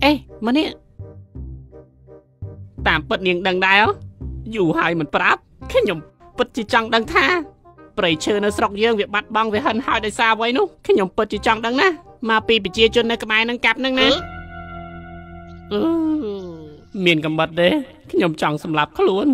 เอ้ยมาเนี่ยตามเปิดเนียงดังได้เหรออยู่หายเหมือนปรับแค่หย่อมเปิดจีจังดังท่าเปรย์เชิญนักสอกเยื่อเวียบัดบังเวียหันหายได้ซาไว้นุ๊กแค่หย่อมเปิดจีจังดังนะมาปีปีเจียจนในกระไม้นังกลับนั่งนะเมียนกำบัดเด้แค่หย่อมจังสำหรับเขาล้วน